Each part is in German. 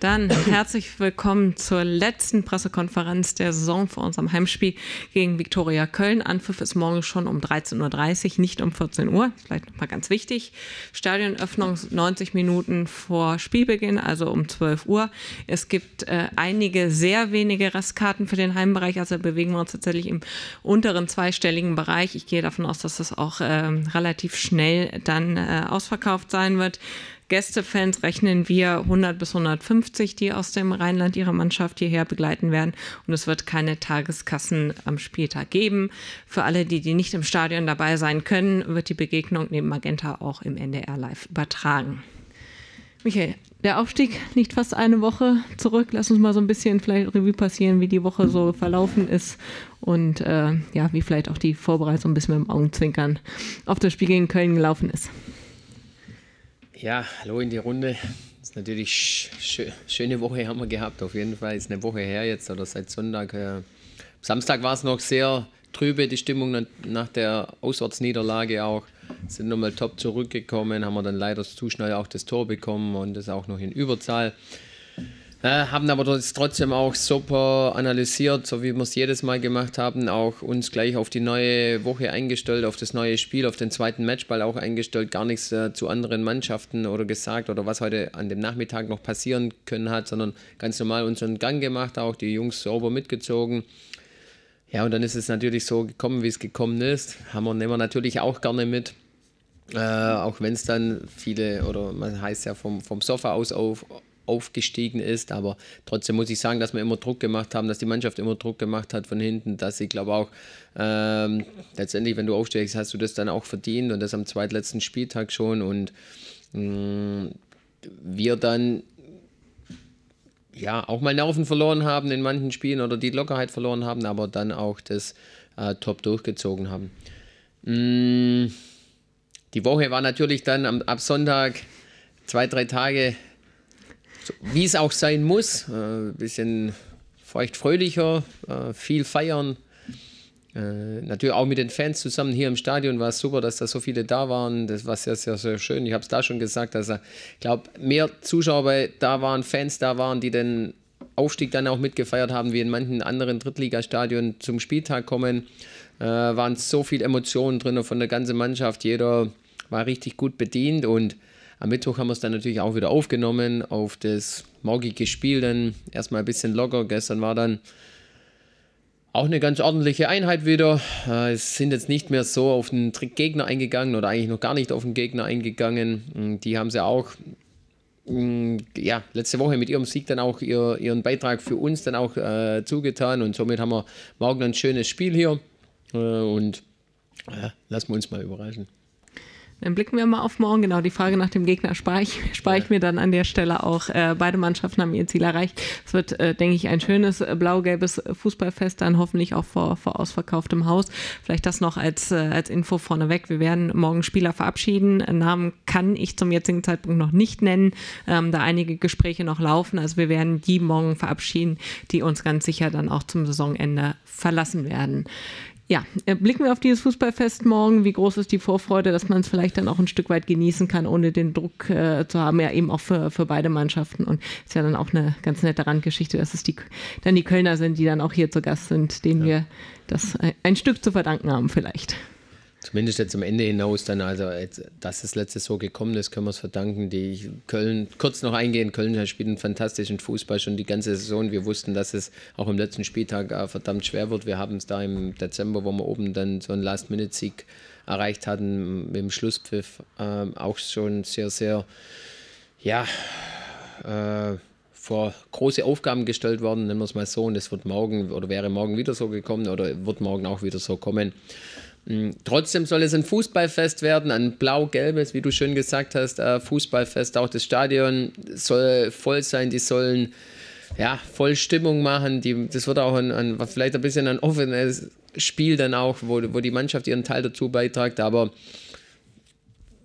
Dann herzlich willkommen zur letzten Pressekonferenz der Saison vor unserem Heimspiel gegen Viktoria Köln. Anpfiff ist morgen schon um 13:30 Uhr, nicht um 14 Uhr. Vielleicht nochmal ganz wichtig. Stadionöffnung 90 Minuten vor Spielbeginn, also um 12 Uhr. Es gibt einige, sehr wenige Restkarten für den Heimbereich. Also bewegen wir uns tatsächlich im unteren zweistelligen Bereich. Ich gehe davon aus, dass das auch relativ schnell dann ausverkauft sein wird. Gästefans rechnen wir 100 bis 150, die aus dem Rheinland ihre Mannschaft hierher begleiten werden. Und es wird keine Tageskassen am Spieltag geben. Für alle, die nicht im Stadion dabei sein können, wird die Begegnung neben Magenta auch im NDR live übertragen. Michael, der Aufstieg liegt fast eine Woche zurück. Lass uns mal so ein bisschen vielleicht Revue passieren, wie die Woche so verlaufen ist und ja, wie vielleicht auch die Vorbereitung ein bisschen mit dem Augenzwinkern auf das Spiel gegen Köln gelaufen ist. Ja, hallo in die Runde. Das ist natürlich schöne Woche haben wir gehabt. Auf jeden Fall ist eine Woche her jetzt oder seit Sonntag. Samstag war es noch sehr trübe, die Stimmung nach der Auswärtsniederlage auch. Sind nochmal top zurückgekommen, haben wir dann leider zu schnell auch das Tor bekommen und das auch noch in Überzahl. Haben aber das trotzdem auch super analysiert, so wie wir es jedes Mal gemacht haben, auch uns gleich auf die neue Woche eingestellt, auf das neue Spiel, auf den zweiten Matchball auch eingestellt, gar nichts zu anderen Mannschaften oder gesagt oder was heute an dem Nachmittag noch passieren können hat, sondern ganz normal unseren Gang gemacht, auch die Jungs sauber mitgezogen. Ja, und dann ist es natürlich so gekommen, wie es gekommen ist. Nehmen wir natürlich auch gerne mit. Auch wenn es dann viele, oder man heißt ja vom Sofa aus aufgestiegen ist, aber trotzdem muss ich sagen, dass wir immer Druck gemacht haben, dass die Mannschaft immer Druck gemacht hat von hinten, dass ich glaube auch letztendlich, wenn du aufstehst, hast du das dann auch verdient und das am zweitletzten Spieltag schon und wir dann ja auch mal Nerven verloren haben in manchen Spielen oder die Lockerheit verloren haben, aber dann auch das top durchgezogen haben. Die Woche war natürlich dann ab Sonntag 2, 3 Tage, so, wie es auch sein muss, ein bisschen feuchtfröhlicher, viel feiern, natürlich auch mit den Fans zusammen hier im Stadion war es super, dass da so viele da waren, das war sehr, sehr, sehr schön, ich habe es da schon gesagt, dass ich glaube mehr Zuschauer da waren, Fans da waren, die den Aufstieg dann auch mitgefeiert haben, wie in manchen anderen Drittligastadien zum Spieltag kommen, waren so viele Emotionen drin von der ganzen Mannschaft, jeder war richtig gut bedient und am Mittwoch haben wir es dann natürlich auch wieder aufgenommen auf das morgige Spiel, dann erstmal ein bisschen locker. Gestern war dann auch eine ganz ordentliche Einheit wieder. Es sind jetzt nicht mehr so auf den Gegner eingegangen oder eigentlich noch gar nicht auf den Gegner eingegangen. Die haben sie auch ja, letzte Woche mit ihrem Sieg dann auch ihren Beitrag für uns dann auch zugetan und somit haben wir morgen ein schönes Spiel hier und lassen wir uns mal überraschen. Dann blicken wir mal auf morgen. Genau, die Frage nach dem Gegner spare ich mir dann an der Stelle auch. Beide Mannschaften haben ihr Ziel erreicht. Es wird, denke ich, ein schönes blau-gelbes Fußballfest, dann hoffentlich auch vor ausverkauftem Haus. Vielleicht das noch als Info vorneweg. Wir werden morgen Spieler verabschieden. Namen kann ich zum jetzigen Zeitpunkt noch nicht nennen, da einige Gespräche noch laufen. Also wir werden die morgen verabschieden, die uns ganz sicher dann auch zum Saisonende verlassen werden. Ja, blicken wir auf dieses Fußballfest morgen. Wie groß ist die Vorfreude, dass man es vielleicht dann auch ein Stück weit genießen kann, ohne den Druck zu haben, ja eben auch für beide Mannschaften. Und ist ja dann auch eine ganz nette Randgeschichte, dass es dann die Kölner sind, die dann auch hier zu Gast sind, denen wir das ein Stück zu verdanken haben vielleicht. Zumindest jetzt am Ende hinaus dann, also dass es letztes so gekommen ist, können wir es verdanken. Die Köln, kurz noch eingehen, Köln spielt einen fantastischen Fußball schon die ganze Saison. Wir wussten, dass es auch im letzten Spieltag verdammt schwer wird. Wir haben es da im Dezember, wo wir oben dann so einen Last-Minute-Sieg erreicht hatten, mit dem Schlusspfiff auch schon sehr, sehr, ja, vor große Aufgaben gestellt worden, nennen wir es mal so. Und es wird morgen oder wäre morgen wieder so gekommen oder wird morgen auch wieder so kommen. Trotzdem soll es ein Fußballfest werden, ein blau-gelbes, wie du schön gesagt hast, Fußballfest. Auch das Stadion soll voll sein, die sollen ja voll Stimmung machen. Das wird auch vielleicht ein bisschen ein offenes Spiel dann auch, wo die Mannschaft ihren Teil dazu beiträgt. Aber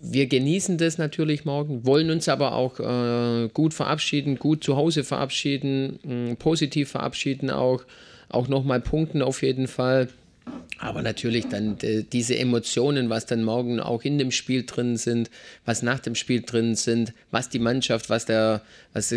wir genießen das natürlich morgen, wollen uns aber auch gut verabschieden, gut zu Hause verabschieden, positiv verabschieden auch nochmal punkten auf jeden Fall. Aber natürlich dann diese Emotionen, was dann morgen auch in dem Spiel drin sind, was nach dem Spiel drin sind, was die Mannschaft, was der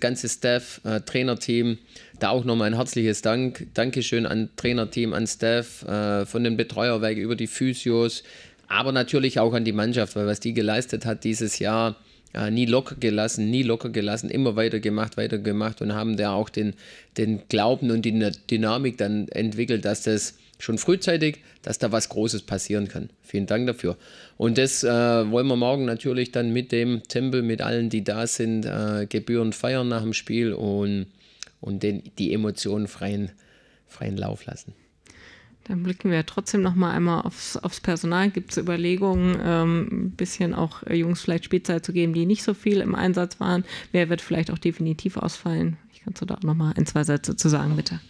ganze Staff, Trainerteam, da auch nochmal ein herzliches Dankeschön an Trainerteam, an Staff, von den Betreuerwerken über die Physios, aber natürlich auch an die Mannschaft, weil was die geleistet hat dieses Jahr, nie locker gelassen, immer weitergemacht und haben da auch den Glauben und die Dynamik dann entwickelt, dass das schon frühzeitig, dass da was Großes passieren kann. Vielen Dank dafür. Und das wollen wir morgen natürlich dann mit dem Tempel, mit allen, die da sind, gebührend feiern nach dem Spiel und die Emotionen freien Lauf lassen. Dann blicken wir trotzdem noch mal einmal aufs Personal. Gibt es Überlegungen, ein bisschen auch Jungs vielleicht Spielzeit zu geben, die nicht so viel im Einsatz waren? Wer wird vielleicht auch definitiv ausfallen? Ich kann da auch noch mal ein, zwei Sätze zu sagen, bitte.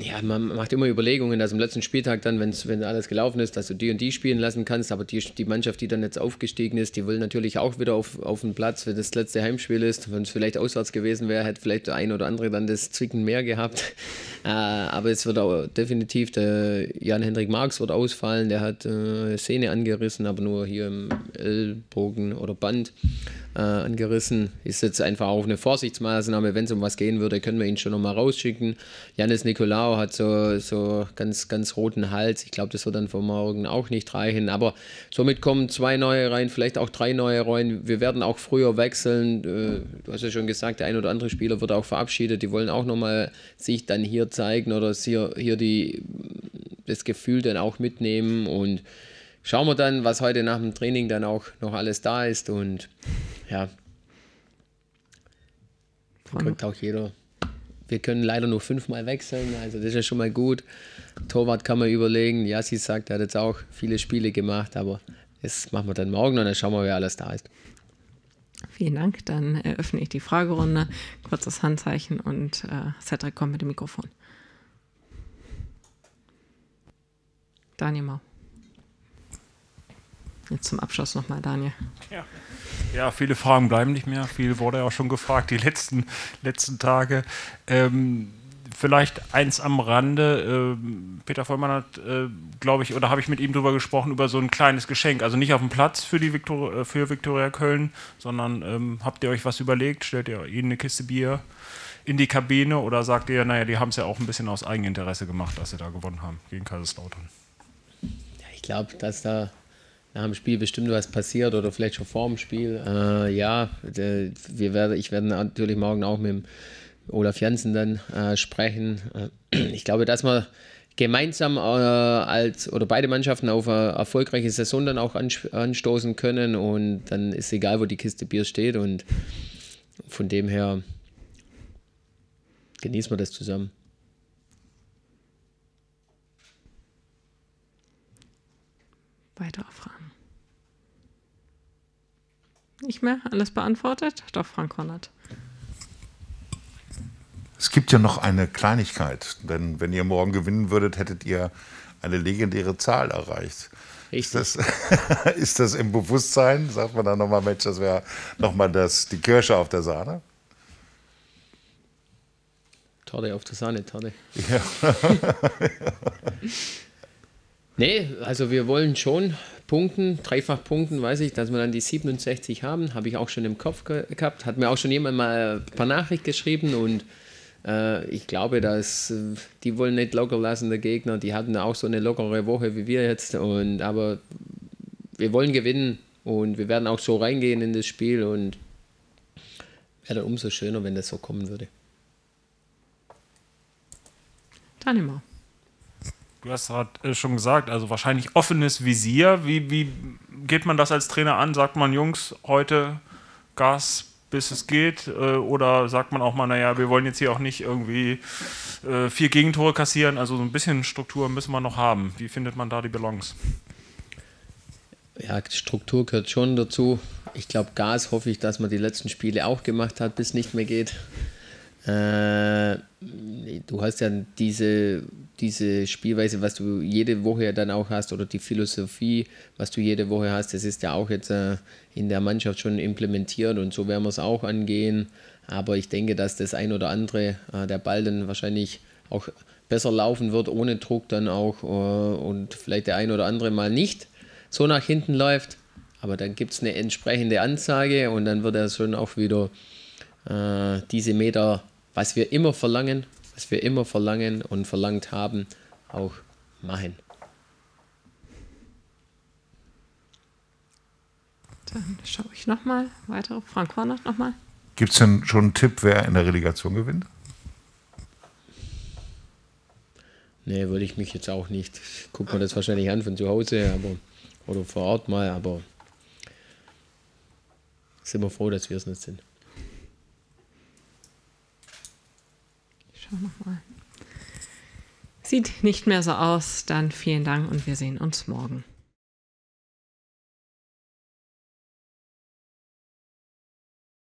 Ja, man macht immer Überlegungen, dass am letzten Spieltag dann, wenn alles gelaufen ist, dass du die und die spielen lassen kannst. Aber die Mannschaft, die dann jetzt aufgestiegen ist, die will natürlich auch wieder auf den Platz, wenn das letzte Heimspiel ist. Wenn es vielleicht auswärts gewesen wäre, hätte vielleicht der ein oder andere dann das Zwicken mehr gehabt. Aber es wird auch definitiv, der Jan-Hendrik Marx wird ausfallen. Der hat Sehne angerissen, aber nur hier im Ellbogen oder Band angerissen. Ist jetzt einfach auch eine Vorsichtsmaßnahme. Wenn es um was gehen würde, können wir ihn schon nochmal rausschicken. Yannis Nicolaou hat so ganz roten Hals. Ich glaube, das wird dann für morgen auch nicht reichen. Aber somit kommen 2 neue rein, vielleicht auch 3 neue rein. Wir werden auch früher wechseln. Du hast ja schon gesagt, der ein oder andere Spieler wird auch verabschiedet. Die wollen auch nochmal sich dann hier zeigen oder hier das Gefühl dann auch mitnehmen. Und schauen wir dann, was heute nach dem Training dann auch noch alles da ist. Und ja, kriegt auch jeder. Wir können leider nur 5-mal wechseln, also das ist ja schon mal gut. Torwart kann man überlegen. Jassi sagt, er hat jetzt auch viele Spiele gemacht, aber das machen wir dann morgen und dann schauen wir, wer alles da ist. Vielen Dank, dann eröffne ich die Fragerunde. Kurzes Handzeichen und Cedric kommt mit dem Mikrofon. Daniel Mau. Jetzt zum Abschluss nochmal, Daniel. Ja, viele Fragen bleiben nicht mehr. Viel wurde ja auch schon gefragt die letzten Tage. Vielleicht eins am Rande. Peter Vollmann hat, glaube ich, oder habe ich mit ihm drüber gesprochen, über so ein kleines Geschenk. Also nicht auf dem Platz für Viktoria Köln, sondern habt ihr euch was überlegt? Stellt ihr ihnen eine Kiste Bier in die Kabine oder sagt ihr, naja, die haben es ja auch ein bisschen aus Eigeninteresse gemacht, dass sie da gewonnen haben gegen Kaiserslautern? Ja, ich glaube, dass da nach dem Spiel bestimmt was passiert oder vielleicht schon vor dem Spiel. Ja, ich werde natürlich morgen auch mit dem Olaf Janssen dann sprechen. Ich glaube, dass wir gemeinsam oder beide Mannschaften auf eine erfolgreiche Saison dann auch anstoßen können und dann ist egal, wo die Kiste Bier steht und von dem her genießen wir das zusammen. Weitere Fragen? Nicht mehr? Alles beantwortet? Doch, Frank Hornert. Es gibt ja noch eine Kleinigkeit, denn wenn ihr morgen gewinnen würdet, hättet ihr eine legendäre Zahl erreicht. Richtig. Ist das im Bewusstsein? Sagt man dann nochmal, Mensch, das wäre nochmal die Kirsche auf der Sahne? Torte auf der Sahne, Torte. Ja. Nee, also wir wollen schon punkten, dreifach punkten, weiß ich, dass wir dann die 67 haben, habe ich auch schon im Kopf gehabt, hat mir auch schon jemand mal ein paar Nachrichten geschrieben und ich glaube, dass die wollen nicht locker lassen, der Gegner, die hatten auch so eine lockere Woche wie wir jetzt, aber wir wollen gewinnen und wir werden auch so reingehen in das Spiel und wäre dann umso schöner, wenn das so kommen würde. Dann immer. Du hast gerade schon gesagt, also wahrscheinlich offenes Visier. Wie geht man das als Trainer an? Sagt man, Jungs, heute Gas, bis es geht? Oder sagt man auch mal, naja, wir wollen jetzt hier auch nicht irgendwie 4 Gegentore kassieren? Also so ein bisschen Struktur müssen wir noch haben. Wie findet man da die Balance? Ja, Struktur gehört schon dazu. Ich glaube, Gas hoffe ich, dass man die letzten Spiele auch gemacht hat, bis es nicht mehr geht. Du hast ja diese Spielweise, was du jede Woche dann auch hast, oder die Philosophie, was du jede Woche hast, das ist ja auch jetzt in der Mannschaft schon implementiert und so werden wir es auch angehen. Aber ich denke, dass das ein oder andere, der Ball dann wahrscheinlich auch besser laufen wird, ohne Druck dann auch und vielleicht der ein oder andere mal nicht so nach hinten läuft. Aber dann gibt es eine entsprechende Anzeige und dann wird er schon auch wieder diese Meter, was wir immer verlangen und verlangt haben, auch machen. Dann schaue ich nochmal, weitere Frank Hornert nochmal. Gibt es denn schon einen Tipp, wer in der Relegation gewinnt? Nee, würde ich mich jetzt auch nicht. Ich gucke mir das wahrscheinlich an von zu Hause oder vor Ort mal, aber sind wir froh, dass wir es nicht sind. Ich schaue nochmal. Sieht nicht mehr so aus. Dann vielen Dank und wir sehen uns morgen.